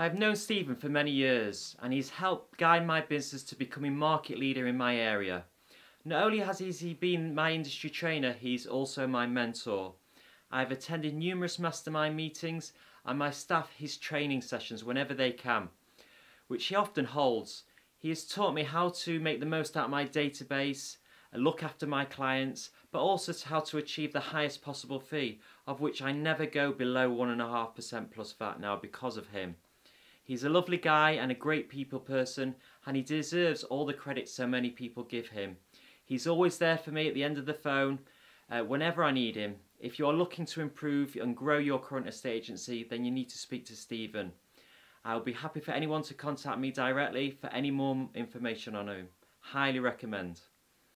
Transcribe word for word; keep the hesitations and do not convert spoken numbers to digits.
I've known Stephen for many years and he's helped guide my business to becoming market leader in my area. Not only has he been my industry trainer, he's also my mentor. I've attended numerous mastermind meetings and my staff his training sessions whenever they can, which he often holds. He has taught me how to make the most out of my database and look after my clients, but also how to achieve the highest possible fee, of which I never go below one point five percent plus V A T now because of him. He's a lovely guy and a great people person, and he deserves all the credit so many people give him. He's always there for me at the end of the phone, uh, whenever I need him. If you are looking to improve and grow your current estate agency, then you need to speak to Stephen. I'll be happy for anyone to contact me directly for any more information on him. Highly recommend.